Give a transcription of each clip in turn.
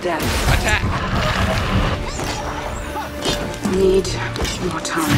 critical death. Attack! Need more time.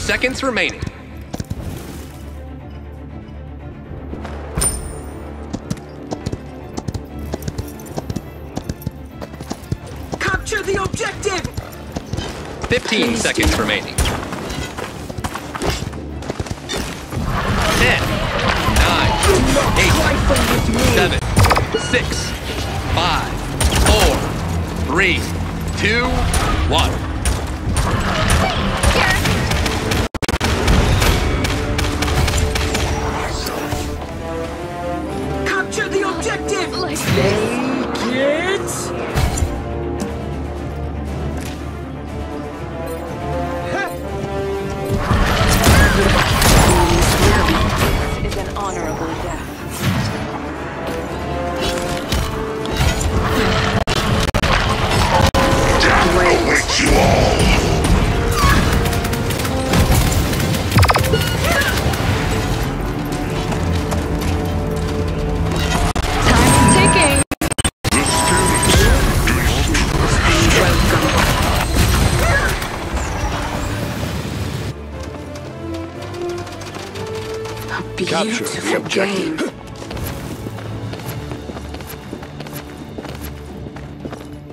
Seconds remaining. Capture the objective. 15 seconds remaining. 10, 9, 8, 7, 6, 5, 4, 3, 2, 1. Capture the objective.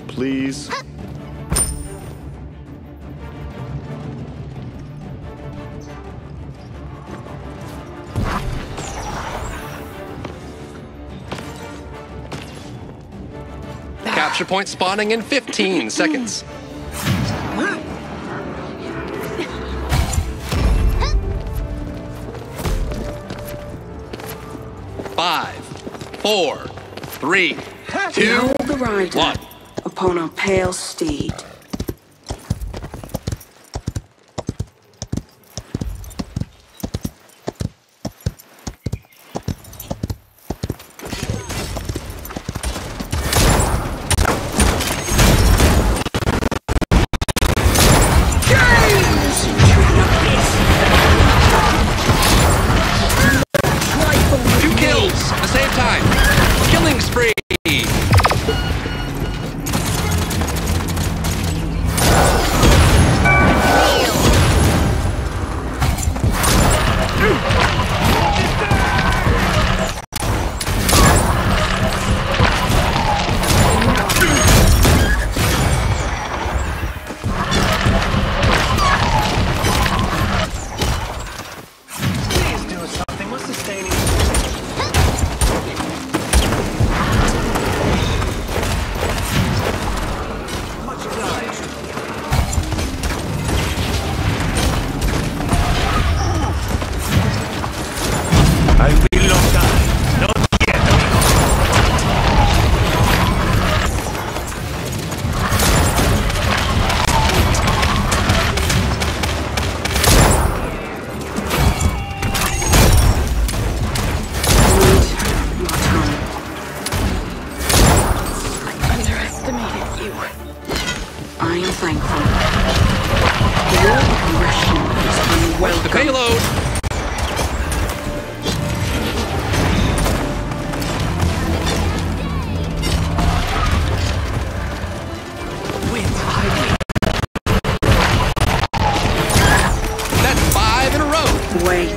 Please. Capture point spawning in 15 seconds. Four, three, two, the rider one. Upon our pale steed. Killing spree! Wait.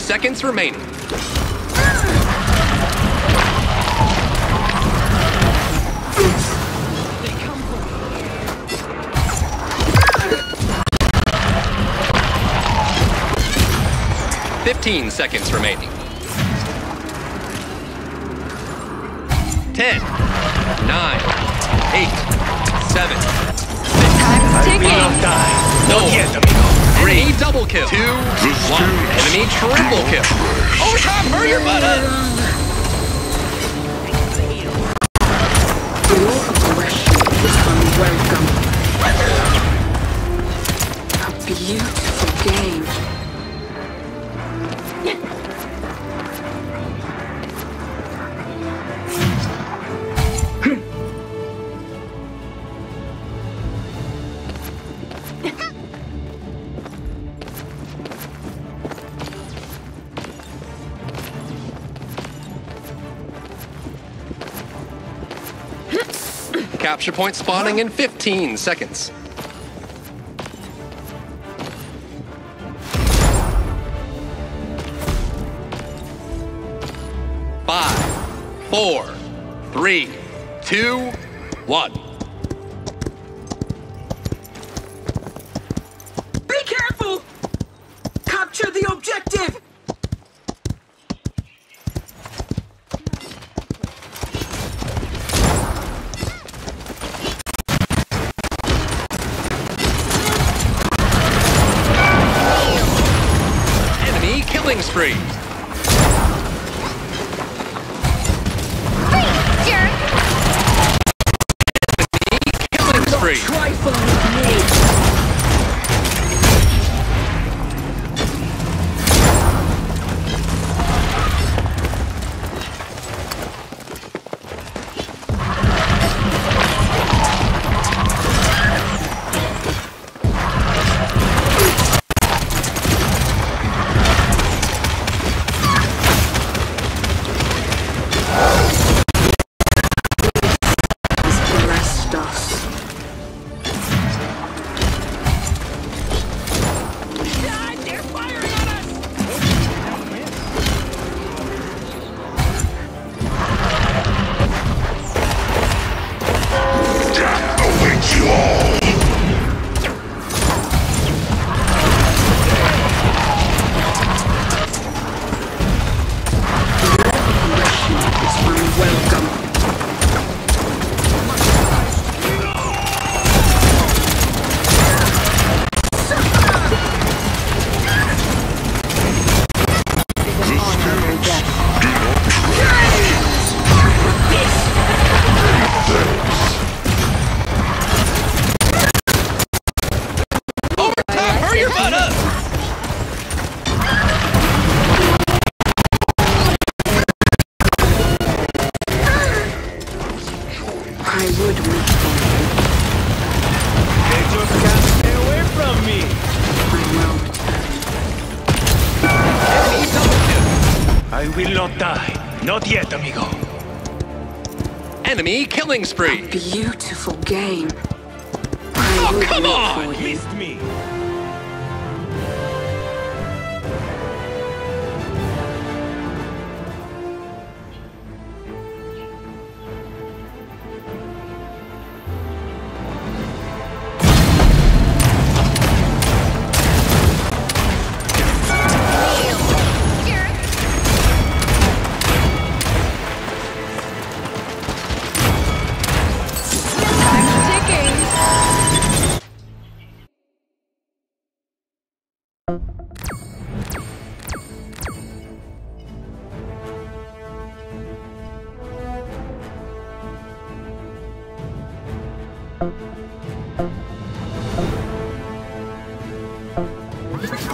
Seconds remaining. Ah! 15 seconds remaining. 10, 9, 8, 7. Time's ticking. No. Enemy double kill. 2, 1. Enemy triple kill. Overtime, burn your button! Your aggression is unwelcome. A beautiful game. Capture point spawning in 15 seconds. Five, four, three, two, one. Be careful! Capture the objective! Spree. Killing spree. Trifle with me. could we? They just can't stay away from me. I know. I will not die. Not yet, amigo. Enemy killing spree. A beautiful game. Oh, come on! Missed me.